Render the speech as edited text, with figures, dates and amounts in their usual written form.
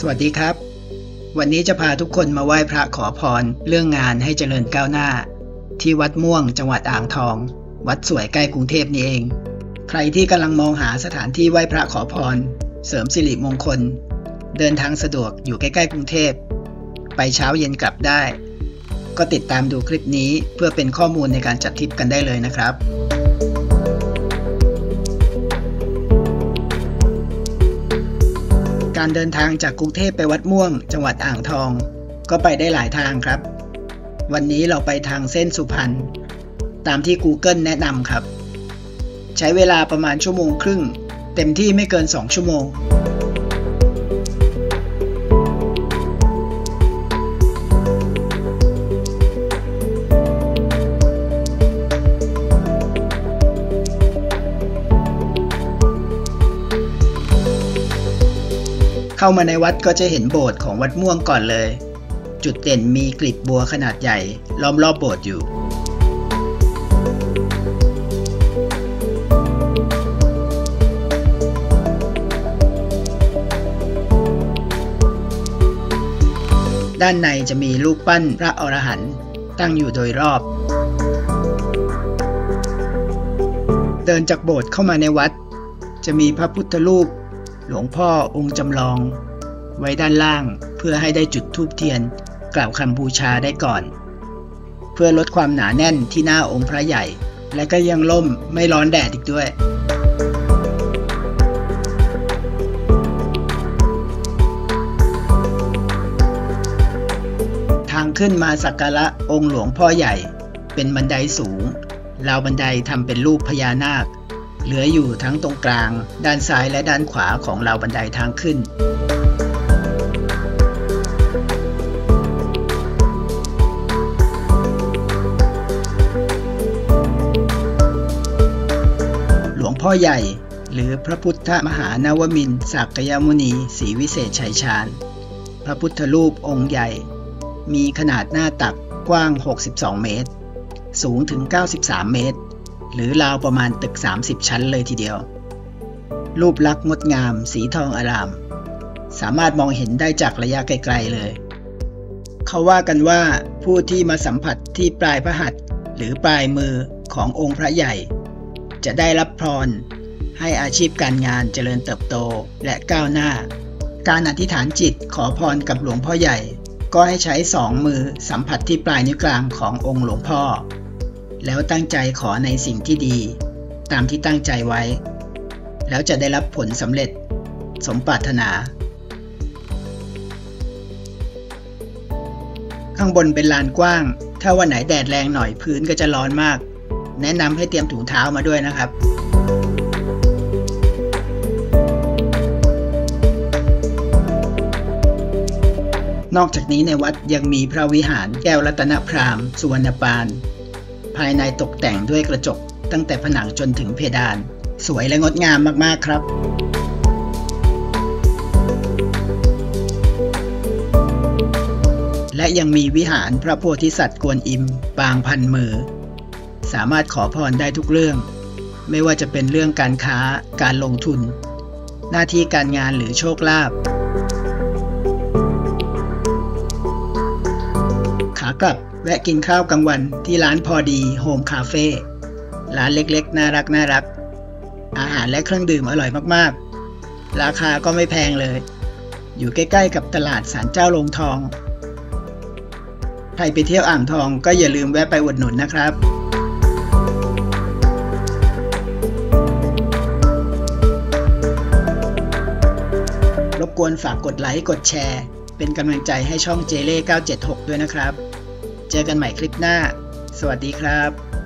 สวัสดีครับวันนี้จะพาทุกคนมาไหว้พระขอพรเรื่องงานให้เจริญก้าวหน้าที่วัดม่วงจังหวัดอ่างทองวัดสวยใกล้กรุงเทพนี่เองใครที่กำลังมองหาสถานที่ไหว้พระขอพรเสริมสิริมงคลเดินทางสะดวกอยู่ใกล้ๆกรุงเทพไปเช้าเย็นกลับได้ก็ติดตามดูคลิปนี้เพื่อเป็นข้อมูลในการจัดทริปกันได้เลยนะครับการเดินทางจากกรุงเทพไปวัดม่วงจังหวัดอ่างทองก็ไปได้หลายทางครับวันนี้เราไปทางเส้นสุพรรณตามที่ Google แนะนำครับใช้เวลาประมาณชั่วโมงครึ่งเต็มที่ไม่เกิน2ชั่วโมงเข้ามาในวัดก็จะเห็นโบสถ์ของวัดม่วงก่อนเลยจุดเด่นมีกลีบบัวขนาดใหญ่ล้อมรอบโบสถ์อยู่ด้านในจะมีรูปปั้นพระอรหันต์ตั้งอยู่โดยรอบเดินจากโบสถ์เข้ามาในวัดจะมีพระพุทธรูปหลวงพ่อองค์จำลองไว้ด้านล่างเพื่อให้ได้จุดธูปเทียนกล่าวคำบูชาได้ก่อนเพื่อลดความหนาแน่นที่หน้าองค์พระใหญ่และก็ยังล่มไม่ร้อนแดดอีกด้วยทางขึ้นมาสักการะองค์หลวงพ่อใหญ่เป็นบันไดสูงราวบันไดทำเป็นรูปพญานาคเหลืออยู่ทั้งตรงกลางด้านซ้ายและด้านขวาของราวบันไดทางขึ้นหลวงพ่อใหญ่หรือพระพุทธมหานวมินทร์ศักยมุนีศรีวิเศษชัยชาญพระพุทธรูปองค์ใหญ่มีขนาดหน้าตักกว้าง62เมตรสูงถึง93เมตรหรือราวประมาณตึก30ชั้นเลยทีเดียวรูปลักษณ์งดงามสีทองอร่ามสามารถมองเห็นได้จากระยะไกลๆเลยเขาว่ากันว่าผู้ที่มาสัมผัสที่ปลายพระหัตถ์หรือปลายมือขององค์พระใหญ่จะได้รับพรให้อาชีพการงานเจริญเติบโตและก้าวหน้าการอธิษฐานจิตขอพรกับหลวงพ่อใหญ่ก็ให้ใช้2มือสัมผัสที่ปลายนิ้วกลางขององค์หลวงพ่อแล้วตั้งใจขอในสิ่งที่ดีตามที่ตั้งใจไว้แล้วจะได้รับผลสำเร็จสมปรารถนาข้างบนเป็นลานกว้างถ้าวันไหนแดดแรงหน่อยพื้นก็จะร้อนมากแนะนำให้เตรียมถุงเท้ามาด้วยนะครับนอกจากนี้ในวัดยังมีพระวิหารแก้วรัตนพรามสุวรรณปานภายในตกแต่งด้วยกระจกตั้งแต่ผนังจนถึงเพดานสวยและงดงามมากๆครับและยังมีวิหารพระโพธิสัตว์กวนอิมปางพันมือสามารถขอพรได้ทุกเรื่องไม่ว่าจะเป็นเรื่องการค้าการลงทุนหน้าที่การงานหรือโชคลาภขากลับแวะกินข้าวกลางวันที่ร้านพอดีโฮมคาเฟ่ร้านเล็กๆน่ารักอาหารและเครื่องดื่มอร่อยมากๆราคาก็ไม่แพงเลยอยู่ใกล้ๆกับตลาดศาลเจ้าโลงทองใครไปเที่ยวอ่างทองก็อย่าลืมแวะไปอุดหนุนนะครับรบกวนฝากกดไลค์กดแชร์เป็นกำลังใจให้ช่องเจเล่976ด้วยนะครับเจอกันใหม่คลิปหน้าสวัสดีครับ